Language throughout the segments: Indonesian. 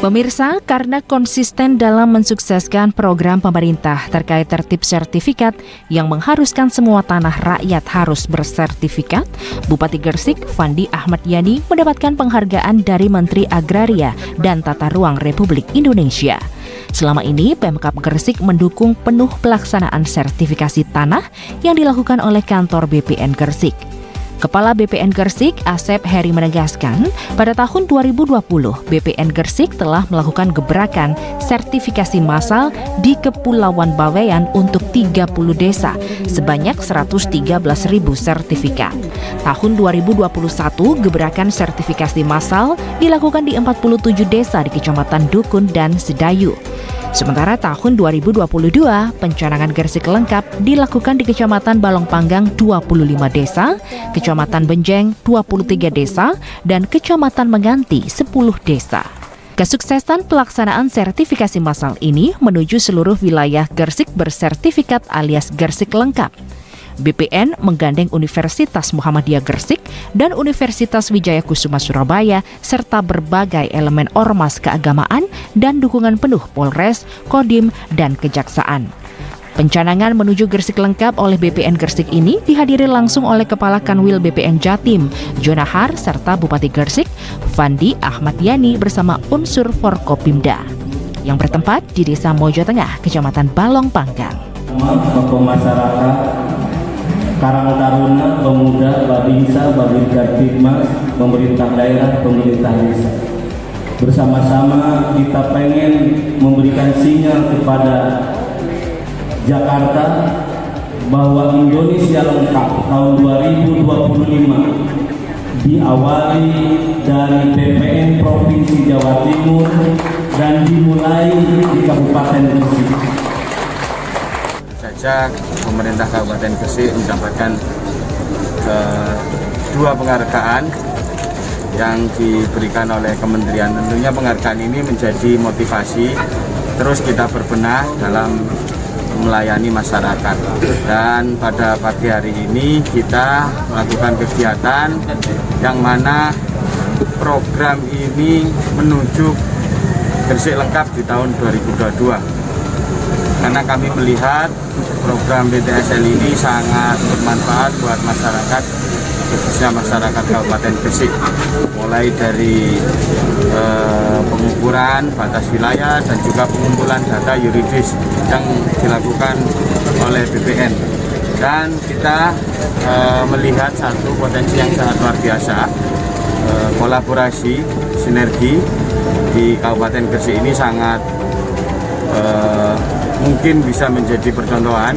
Pemirsa, karena konsisten dalam mensukseskan program pemerintah terkait tertib sertifikat yang mengharuskan semua tanah rakyat harus bersertifikat, Bupati Gresik Fandi Ahmad Yani mendapatkan penghargaan dari Menteri Agraria dan Tata Ruang Republik Indonesia. Selama ini, Pemkab Gresik mendukung penuh pelaksanaan sertifikasi tanah yang dilakukan oleh kantor BPN Gresik. Kepala BPN Gresik, Asep Heri, menegaskan, pada tahun 2020, BPN Gresik telah melakukan gebrakan sertifikasi massal di Kepulauan Bawean untuk 30 desa sebanyak 113.000 sertifikat. Tahun 2021, gebrakan sertifikasi massal dilakukan di 47 desa di Kecamatan Dukun dan Sedayu. Sementara tahun 2022, pencanangan Gresik Lengkap dilakukan di Kecamatan Balongpanggang 25 desa, Kecamatan Benjeng 23 desa, dan Kecamatan Menganti 10 desa. Kesuksesan pelaksanaan sertifikasi massal ini menuju seluruh wilayah Gresik bersertifikat alias Gresik Lengkap. BPN menggandeng Universitas Muhammadiyah Gresik dan Universitas Wijaya Kusuma Surabaya serta berbagai elemen ormas keagamaan dan dukungan penuh Polres, Kodim, dan Kejaksaan. Pencanangan menuju Gresik Lengkap oleh BPN Gresik ini dihadiri langsung oleh Kepala Kanwil BPN Jatim, Jonahar, serta Bupati Gresik, Fandi Ahmad Yani bersama unsur Forkopimda, yang bertempat di Desa Mojo Tengah, Kecamatan Balongpanggang. Tokoh masyarakat, Karang Taruna, pemuda, babinsa, babinkamtibmas, pemerintah daerah, pemerintah desa. Bersama-sama kita pengen memberikan sinyal kepada Jakarta bahwa Indonesia Lengkap tahun 2025 diawali dari BPN Provinsi Jawa Timur dan dimulai di Kabupaten Gresik. Pemerintah Kabupaten Gresik mendapatkan dua penghargaan yang diberikan oleh kementerian. Tentunya penghargaan ini menjadi motivasi terus kita berbenah dalam melayani masyarakat. Dan pada pagi hari ini kita melakukan kegiatan yang mana program ini menuju Gresik Lengkap di tahun 2022. Karena kami melihat program BTSL ini sangat bermanfaat buat masyarakat, khususnya masyarakat Kabupaten Gresik. Mulai dari pengukuran batas wilayah dan juga pengumpulan data yuridis yang dilakukan oleh BPN. Dan kita melihat satu potensi yang sangat luar biasa, kolaborasi, sinergi di Kabupaten Gresik ini sangat mungkin bisa menjadi percontohan.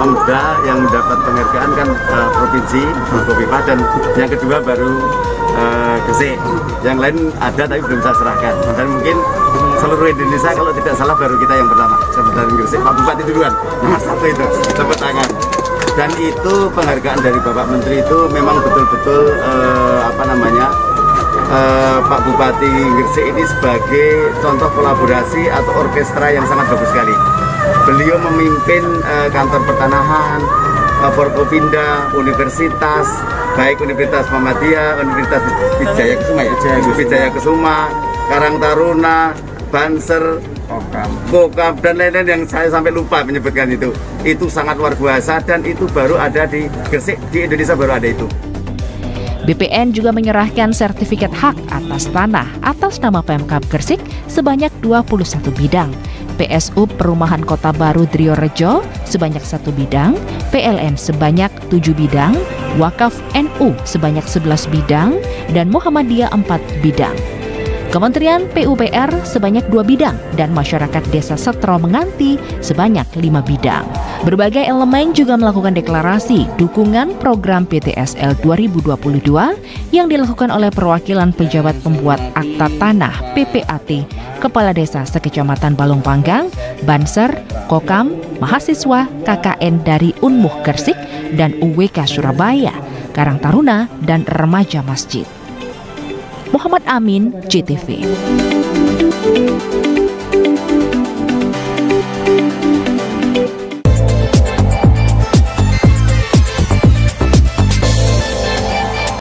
Pemda yang mendapat penghargaan kan provinsi, Bupati, dan yang kedua baru Gresik. Yang lain ada tapi belum saya serahkan. Dan mungkin seluruh Indonesia kalau tidak salah baru kita yang pertama. Sebentar Gresik, Pak Bupati duluan, nomor satu itu, tepuk tangan. Dan itu penghargaan dari Bapak Menteri itu memang betul-betul Pak Bupati Gresik ini sebagai contoh kolaborasi atau orkestra yang sangat bagus sekali. Beliau memimpin kantor pertanahan, Forkopimda, universitas, baik Universitas Muhammadiyah, Universitas Wijaya Kusuma, Karang Taruna, Banser, Kokam, dan lain-lain yang saya sampai lupa menyebutkan itu. Itu sangat luar biasa dan itu baru ada di Gresik, di Indonesia baru ada itu. BPN juga menyerahkan sertifikat hak atas tanah atas nama Pemkab Gresik sebanyak 21 bidang, PSU Perumahan Kota Baru Driyorejo sebanyak 1 bidang, PLN sebanyak 7 bidang, Wakaf NU sebanyak 11 bidang, dan Muhammadiyah 4 bidang. Kementerian PUPR sebanyak 2 bidang dan masyarakat desa Setro Menganti sebanyak 5 bidang. Berbagai elemen juga melakukan deklarasi dukungan program PTSL 2022 yang dilakukan oleh perwakilan pejabat pembuat akta tanah PPAT, Kepala Desa sekecamatan Balongpanggang, Banser, Kokam, mahasiswa KKN dari Unmuh Gresik dan UWK Surabaya, Karang Taruna, dan Remaja Masjid. Muhammad Amin, JTV.